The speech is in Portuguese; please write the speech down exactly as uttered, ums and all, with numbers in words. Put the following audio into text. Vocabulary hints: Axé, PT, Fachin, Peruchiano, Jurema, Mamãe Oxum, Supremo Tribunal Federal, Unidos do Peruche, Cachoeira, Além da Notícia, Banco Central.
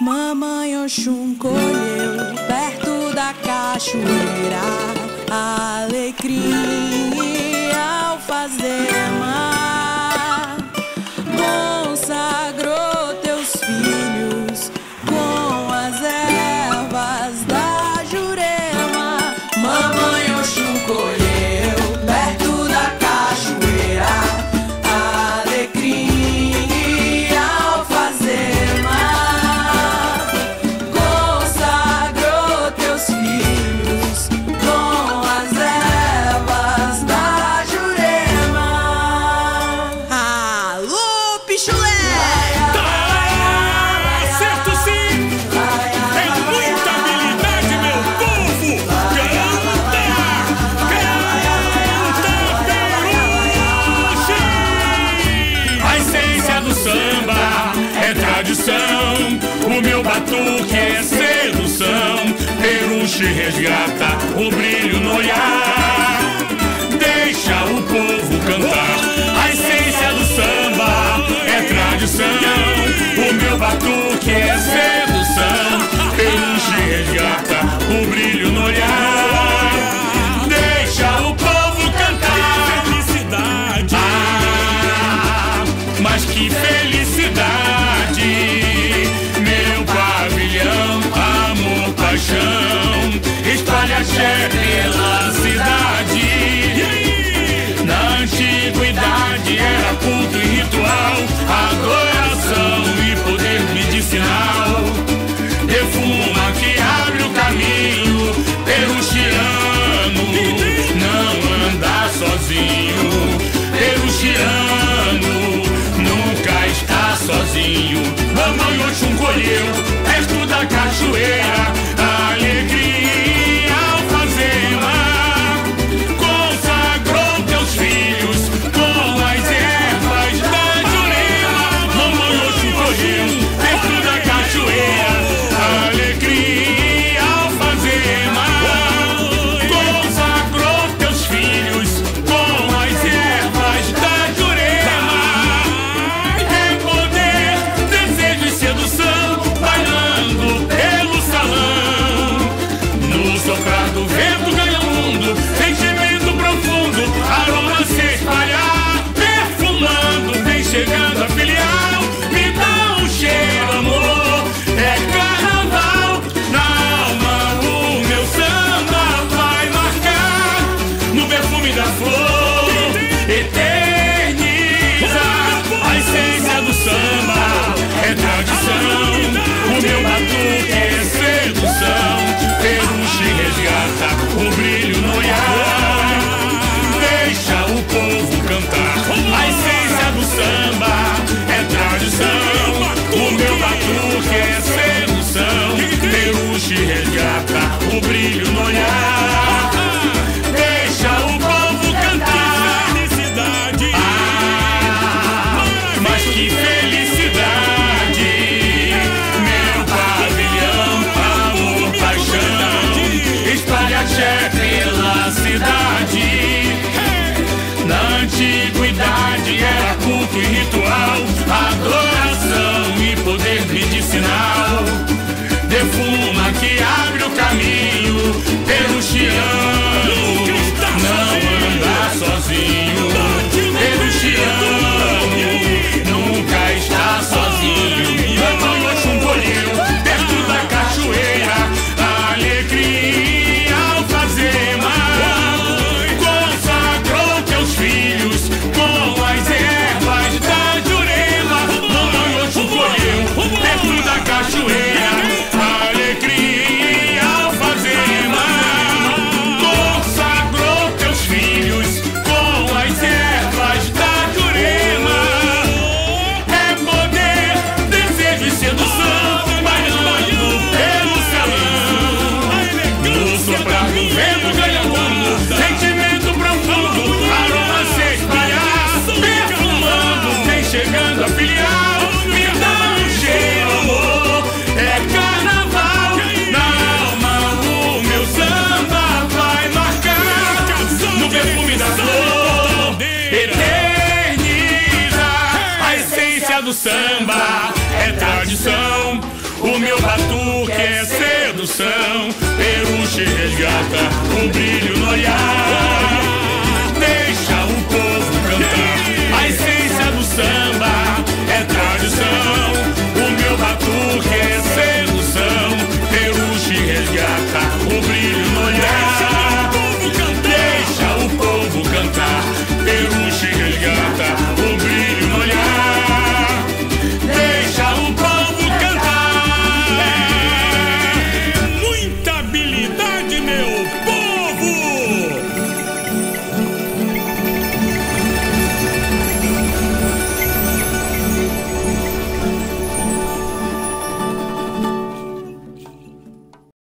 Mamãe Oxum colheu perto da cachoeira a alegria ao fazer mar. Consagrou teus filhos com as ervas da jurema. Mamãe Oxum colheu. O meu batuque é sedução, peruche resgata o brilho no olhar, deixa o povo cantar. A essência do samba é tradição, o meu batuque é sedução, peruche resgata o brilho no olhar, deixa o povo cantar. Que felicidade! Ah, mas que felicidade! Espalha axé pela cidade. Na antiguidade era culto e ritual, adoração e poder medicinal. Defuma que abre o caminho peruchiano, não anda sozinho. Peruchiano nunca está sozinho. Mamãe Oxum colheu perto da cachoeira. O brilho no olhar, deixa o povo cantar. Felicidade, ah, mas que felicidade! Meu pavilhão, amor, paixão, espalha axé pela cidade. Na antiguidade era culto e ritual, adoração e poder medicinal. Defuma que abre o caminho peruchiano, não anda sozinho. Peruchiano nunca está sozinho. Mamãe Oxum colheu perto da cachoeira a alegria ao fazer mar. Consagrou teus filhos com as ervas da jurema. Mamãe Oxum colheu perto da cachoeira. O meu batuque é sedução, peruche resgata o brilho no olhar.